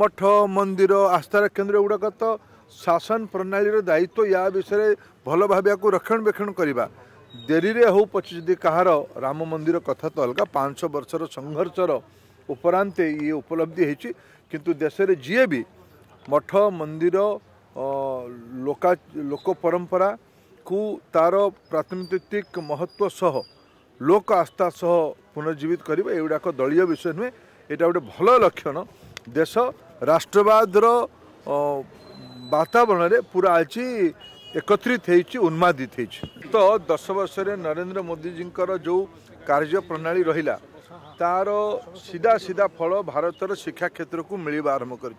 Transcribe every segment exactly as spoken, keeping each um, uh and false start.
मठ मंदिर आस्थार केन्द्र गुड़ाक तो शासन प्रणाली दायित्व या विषय भल भाव को रक्षण बेक्षण करवा देरी हो पचे कहार राम मंदिर कथा तो अलग पांच वर्षर संघर्षर उपरांत ये उपलब्धि होती किंतु देश में जी भी मठ मंदिर लोका लोक परंपरा को तार प्रातिनिधिक महत्व सह लोक आस्था सह पुनर्जीवित करवा एगुड़ाक दलीय विषय नुहे यहाँ गोटे भल लक्षण देश राष्ट्रवाद वातावरण में पूरा आज एकत्रित होती उन्मादित होती। तो दस वर्ष नरेंद्र मोदी जी जो कार्य प्रणाली रहिला तार सीधा सीधा फल भारतर शिक्षा क्षेत्र को मिलवा आरंभ कर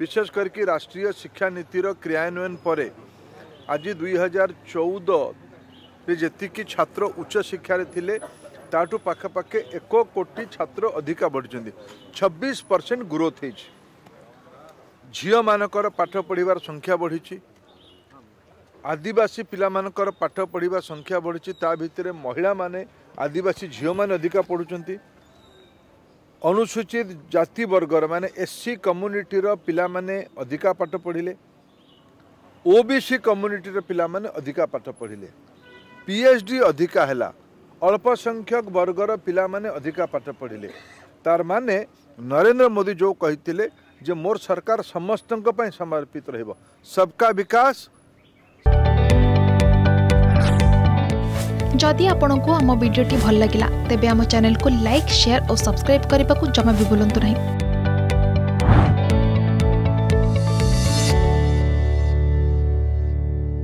विशेष करके राष्ट्रीय शिक्षा नीतिर क्रियान्वयन पर आज दुई हजार चौदह जी छात्र उच्च शिक्षा थिले ताटू पाखापाखे एक कोटी छात्र अधिका बढ़ी छब्बीस परसेंट ग्रोथ होती झील मानकर पाठ पढ़ार संख्या बढ़ी आदिवासी पिला मानकर पाठ पढ़ा संख्या बढ़ी ता भितरे महिला माने आदिवासी झील माने अधिका पढ़ुंट अनुसूचित जाति वर्गर माने एससी कम्युनिटीर पिला माने अधिका पाठ पढ़िले ओबीसी कम्युनिटीर पिला माने अधिका पाठ पढ़िले पीएचडी अधिका हैला अल्पसंख्यक वर्गर पिला माने अधिका पाठ पढ़िले तार माने नरेंद्र मोदी जो कहितिले जे मोर सरकार समस्तनक पय समर्पित रहबो सबका विकास। जदि आपंको आम भिड्टे भल लगा तेब आम चैनल को लाइक शेयर और सब्सक्राइब करने को जमा भी बुलां नहीं।